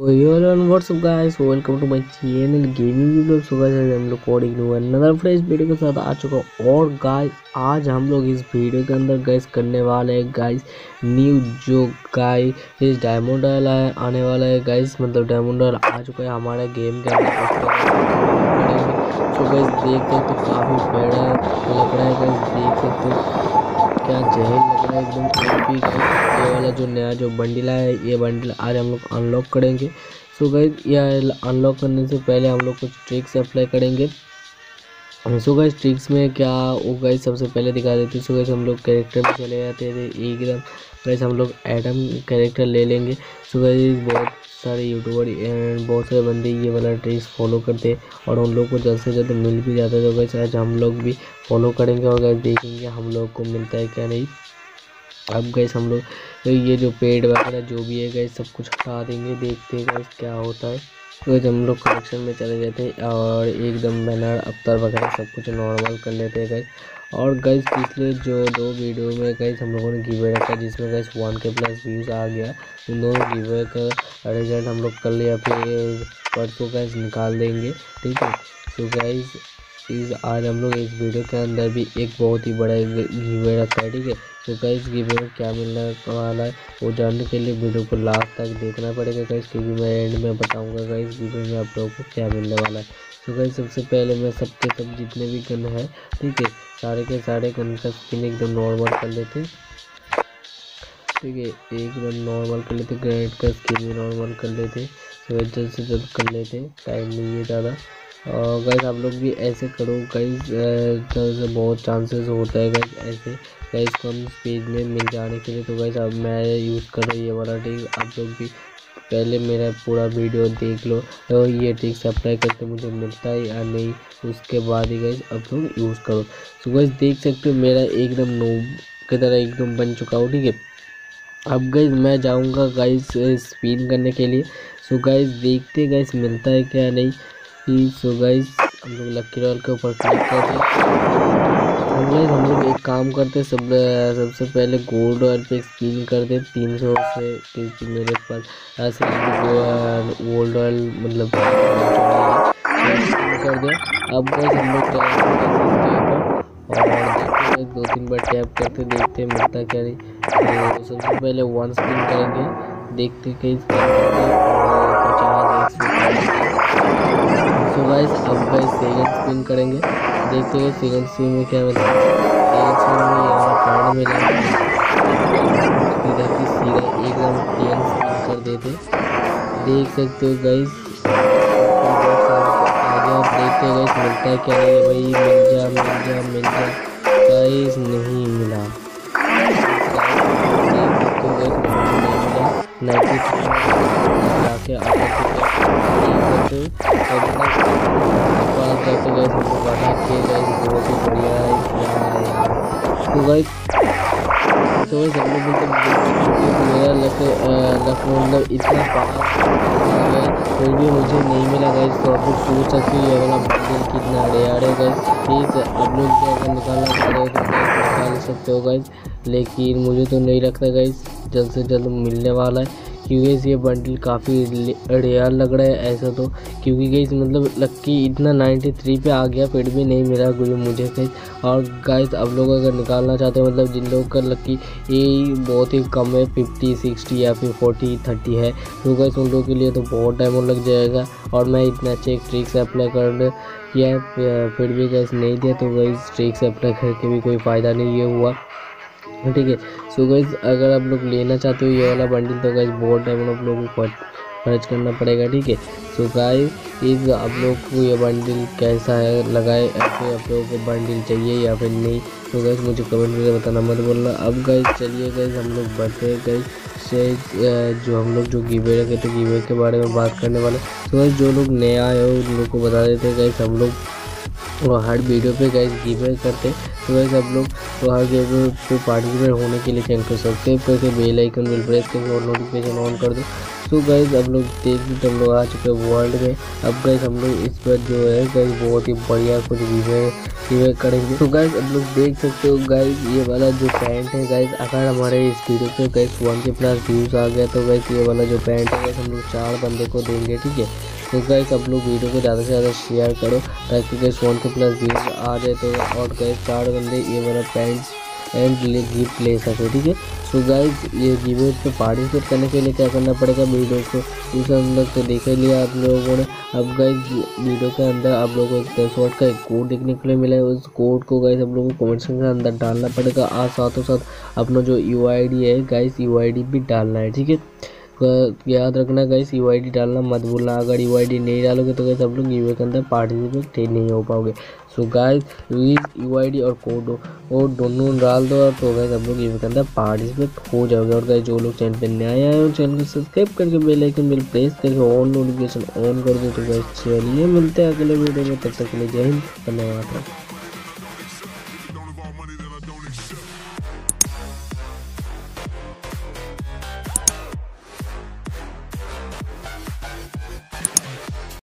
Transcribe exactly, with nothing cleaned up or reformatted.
WhatsApp guys, welcome to my channel gaming vlogs. हम लोग coding नदर फ्रेश वीडियो के साथ आ चुका हूँ। और गाइस आज हम लोग इस वीडियो के अंदर गाइस करने वाले हैं गाइस न्यू जो गाइस इस डायमंड डायल आने वाला है गाइस, मतलब डायमंड डायल आ चुका है हमारे गेम के अंदर। तो गाइस देख सकते हो काफ़ी बड़ा लग रहा है गाइस, देख सकते हो क्या जहर लग रहा है एकदम। ये वाला जो नया जो बंडल है ये बंडल आज हम लोग अनलॉक करेंगे। सो गाइस यह अनलॉक करने से पहले हम लोग कुछ ट्रिक्स अप्लाई करेंगे। सो गाइस ट्रिक्स में क्या वो गाइस सबसे पहले दिखा देते हैं। सो गाइस हम लोग कैरेक्टर में चले जाते थे एकदम। गाइस हम लोग एटम कैरेक्टर ले लेंगे। सो गाइस बहुत सारे यूट्यूबर एंड बहुत सारे बंदे ये वाला ट्रिक्स फॉलो करते और उन लोगों को जल्द से जल्द मिल भी जाता है। तो गाइस आज हम लोग भी फॉलो करेंगे और गाइस देखेंगे हम लोग को मिलता है क्या नहीं। अब गाइस हम लोग ये जो पेड़ वगैरह जो भी है गाइस सब कुछ हटा देंगे, देखते हैं गाइस क्या होता है। तो गाइस हम लोग कलेक्शन में चले जाते हैं और एकदम बैनर अफ्तर वगैरह सब कुछ नॉर्मल कर लेते हैं गाइस। और गाइस पिछले जो दो वीडियो में गाइस हम लोगों ने गिवे रखा जिसमें guys one K plus views आ गया, उन दोनों गिवे का रिजल्ट हम लोग कल या फिर परसों गाइस निकाल देंगे, ठीक है। तो गाइस इस आज हम लोग इस वीडियो के अंदर भी एक बहुत ही बड़ा गिवे रखा है, ठीक है। तो गाइस गिवे में क्या मिलने वाला है वो जानने के लिए वीडियो को लास्ट तक देखना पड़ेगा गाइस, क्योंकि मैं एंड में बताऊँगा गाइस गिवे में आप लोगों को क्या मिलने वाला है। तो गाइस सबसे पहले मैं सबके सब जितने भी गन है, ठीक है, सारे के सारे गन का स्किन एकदम नॉर्मल कर लेते, ठीक है, एकदम नॉर्मल कर लेते। ग्रेनेड का स्किन भी नॉर्मल कर लेते, तो जल्द से जल्द कर लेते, टाइम नहीं है ज़्यादा। और गाइस आप लोग भी ऐसे करो गाइस, जैसे बहुत चांसेस होता है गाइस ऐसे गाइस कम स्पीड में मिल जाने के लिए। तो गाइस अब मैं यूज़ कर रहा हूँ ये वाला ट्रिक, आप लोग भी पहले मेरा पूरा वीडियो देख लो तो ये ट्रिक्स अप्लाई करके मुझे मिलता है या नहीं, उसके बाद ही गाइस अब तुम यूज़ करो। सो गाइस देख सकते हो मेरा एकदम नोब की तरह एकदम बन चुका हो, ठीक है। अब गाइस मैं जाऊंगा गाइस स्पिन करने के लिए। सो गाइस देखते गाइस मिलता है क्या नहीं। सो गाइस हम लोग लकी रॉल के ऊपर क्लिक करते। गाइस हम लोग एक काम करते, सब सबसे पहले गोल्ड रॉयल पे स्पिन करते तीन सौ से, क्योंकि मेरे पास ऐसे गोल्ड रॉयल मतलब कर दे। अब गाइस हम लोग और दो तीन बार टैप करते देखते मिलता क्या नहीं। तो सबसे पहले वन स्पिन करेंगे, देखते कहीं पचास। सो गाइस अब गाइस सेकंड स्पिन करेंगे, देखते हैं सेकंड स्पिन में क्या मिलता है। सेकंड स्पिन में यहाँ पैड मिला, सीधा एकदम प्लेन स्पिन कर देते, देख सकते हो गाइस। आगे आप देखते हैं गाइस मिलता है क्या है। भाई मिल जा मिल जा मिल जा, गाइस नहीं मिला, नाइन्टी आगे के गाइस बहुत ही बढ़िया है। तो गाइस तो गाइस हम लोग मेरा लक लक मतलब इतना पास फिर भी मुझे नहीं मिला गाइस। तो आप लोग सोच सकते हो ये वाला बंडल कितना रेयर है गाइस, ठीक है। आप लोग क्या अगर निकालना पड़ेगा तो निकाल सकते हो गाइस, लेकिन मुझे तो नहीं लगता गाइस जल्द से जल्द मिलने वाला है, क्योंकि ये बंडल काफ़ी रेयर लग रहा है ऐसा। तो क्योंकि गाइस मतलब लक्की इतना तिरानवे पे आ गया, फिर भी नहीं मिला गुरु मुझे गाइस। और गाइस आप लोग अगर निकालना चाहते हो मतलब जिन लोगों का लक्की ये बहुत ही कम है पचास साठ या फिर चालीस तीस है, तो गाइस उन लोगों के लिए तो बहुत डायमंड लग जाएगा। और मैं इतना अच्छे ट्रिक्स अप्लाई कर किया फिर भी गाइस नहीं दिया, तो गाइस ट्रिक्स अप्लाई करके भी कोई फ़ायदा नहीं ये हुआ, ठीक है। सो गाइस अगर आप लोग लेना चाहते हो ये वाला बंडल तो गाइस बहुत डायमंड आप लोगों को खर्च करना पड़ेगा, ठीक है। सो गाइस इस आप लोग को ये बंडल कैसा है लगाए, ऐसे आप लोगों को बंडल चाहिए या फिर नहीं, तो गाइस मुझे कमेंट करके बताना मत बोलना। अब गाइस चलिए गाइस हम लोग बढ़ते हैं गाइस से जो हम लोग जो गिवे रखे, तो गिवे के बारे में बात करने वाले। तो गाइस जो लोग नया आए हो उन लोग को बता देते हैं गाइस हम लोग और हर वीडियो पे गाइस गिवे करते। तो वैसे आप लोग तो हर जगह पे पार्टिसिपेट होने के लिए चैनल को सब्सक्राइब करके बेल आइकन बेल प्रेस करके और नोटिफिकेशन ऑन कर दो। तो गाइस आप लोग देख भी हम लोग आ चुके हैं वर्ल्ड में। अब गाइस हम लोग इस बार जो है गाइस बहुत ही बढ़िया कुछ गिवे करेंगे। तो गाइस आप लोग देख सकते हो गाइस ये वाला जो पैंट है गाइस, अगर हमारे इस वीडियो पे guys one K plus views आ गया तो गाइस ये वाला जो पैंट है गाइस हम लोग चार बंदे को देंगे, ठीक है। तो गाइस आप लोग वीडियो को ज़्यादा से ज़्यादा शेयर करो ताकि guys one K plus views आ जाए तो और गाइस चार बंदे ये वाला पैंट एंड गिफ्ट ले सको, ठीक है। सो गाइस ये गिवे पे पार्टिसिपेट करने के लिए क्या करना पड़ेगा, वीडियो को उस अंदर तो देख लिया आप लोगों ने। अब गाइस वीडियो के अंदर आप लोगों को डिस्कॉर्ड का एक कोड देखने के लिए मिला है, उस कोड को गाइस आप लोगों को कमेंट सेक्शन के अंदर डालना पड़ेगा और साथों साथ अपना जो यू आई डी है गाइस यू आई डी भी डालना है, ठीक है। याद रखना गाइस यू आई डी डालना मत भूलना, अगर यू आई डी नहीं डालोगे तो गाइस आप लोग गिवे के अंदर पार्टिसिपेट नहीं हो पाओगे। So guys U I D और कोड और दोनों डाल दो तो गाइस आप लोग गिवे के अंदर पार्टिसिपेट हो जाओगे। और गाइस जो लोग चैनल पे नए आए हो चैनल को सब्सक्राइब करके बेल आइकन बेल प्रेस करके ऑन नोटिफिकेशन ऑन कर दो। तो गाइस चलिए मिलते हैं अगले वीडियो में, तब तक के लिए जय हिंद, धन्यवाद।